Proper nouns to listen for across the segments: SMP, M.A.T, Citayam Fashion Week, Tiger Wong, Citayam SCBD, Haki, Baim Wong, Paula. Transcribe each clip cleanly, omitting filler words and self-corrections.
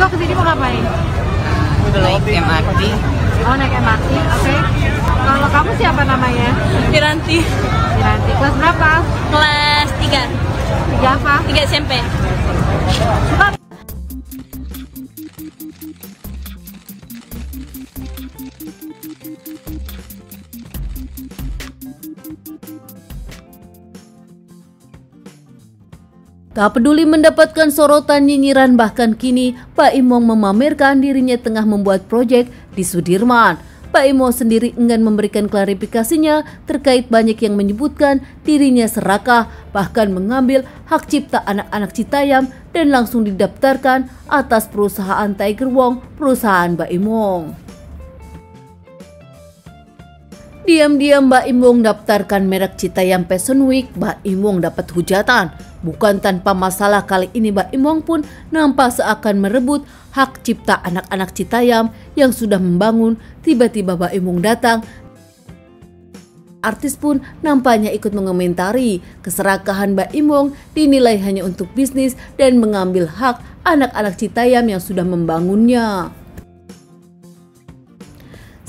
Diego kesini mau ngapain? Naik M.A.T. Oh, naik M.A.T, oke. Kalau kamu siapa namanya? Piranti. Piranti, kelas berapa? Kelas 3. 3 apa? 3 SMP. Cepat. Tak peduli mendapatkan sorotan nyinyiran, bahkan kini Baim Wong memamerkan dirinya tengah membuat proyek di Sudirman. Baim Wong sendiri enggan memberikan klarifikasinya terkait banyak yang menyebutkan dirinya serakah, bahkan mengambil hak cipta anak-anak Citayam dan langsung didaftarkan atas perusahaan Tiger Wong, perusahaan Baim Wong. Diam-diam Baim Wong daftarkan merek Citayam Fashion Week, Baim Wong dapat hujatan. Bukan tanpa masalah kali ini Baim Wong pun nampak seakan merebut hak cipta anak-anak Citayam yang sudah membangun. Tiba-tiba Baim Wong datang. Artis pun nampaknya ikut mengomentari. Keserakahan Baim Wong dinilai hanya untuk bisnis dan mengambil hak anak-anak Citayam yang sudah membangunnya.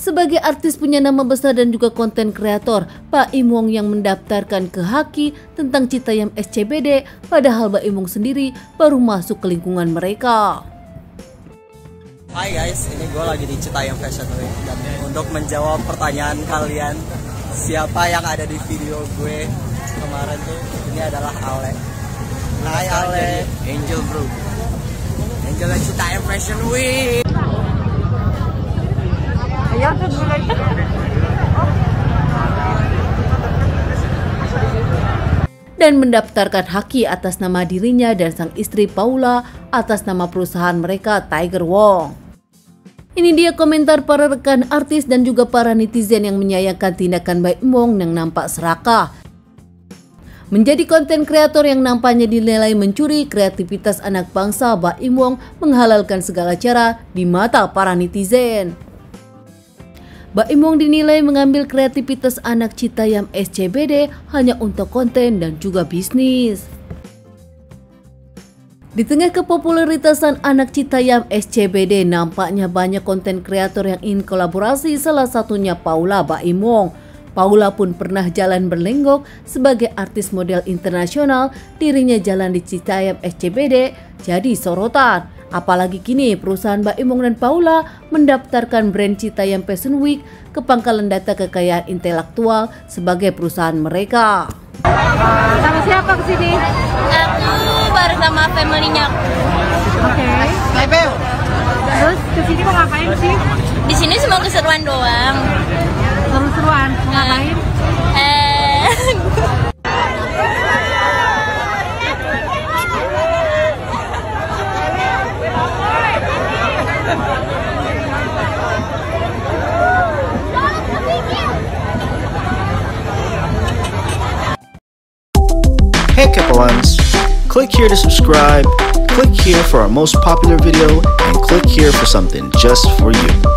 Sebagai artis punya nama besar dan juga konten kreator, Baim Wong yang mendaftarkan ke Haki tentang Citayam SCBD, padahal Baim Wong sendiri baru masuk ke lingkungan mereka. Hai guys, ini gue lagi di Citayam Fashion Week. Dan untuk menjawab pertanyaan kalian, siapa yang ada di video gue kemarin tuh, ini adalah Ale. Hai Ale, Angel bro. Angel Citayam Fashion Week. Ya tuh dulu lagi. Dan mendaftarkan Haki atas nama dirinya dan sang istri Paula atas nama perusahaan mereka Tiger Wong. Ini dia komentar para rekan artis dan juga para netizen yang menyayangkan tindakan Baim Wong yang nampak serakah. Menjadi konten kreator yang nampaknya dinilai mencuri kreativitas anak bangsa, Baim Wong menghalalkan segala cara di mata para netizen. Baim Wong dinilai mengambil kreativitas anak Citayam SCBD hanya untuk konten dan juga bisnis. Di tengah kepopuleritasan anak Citayam SCBD, nampaknya banyak konten kreator yang ingin kolaborasi, salah satunya Paula Baim Wong. Paula pun pernah jalan berlenggok sebagai artis model internasional, dirinya jalan di Citayam SCBD jadi sorotan. Apalagi kini perusahaan Baim Wong dan Paula mendaftarkan brand Citayam Fashion Week ke pangkalan data kekayaan intelektual sebagai perusahaan mereka. Sama siapa kesini? Aku bareng sama family-nya. Oke. Okay. Terus kesini mau ngapain sih? Di sini cuma keseruan doang. Seru-seruan, mau ngapain? Hey Kepalans, click here to subscribe, click here for our most popular video, and click here for something just for you.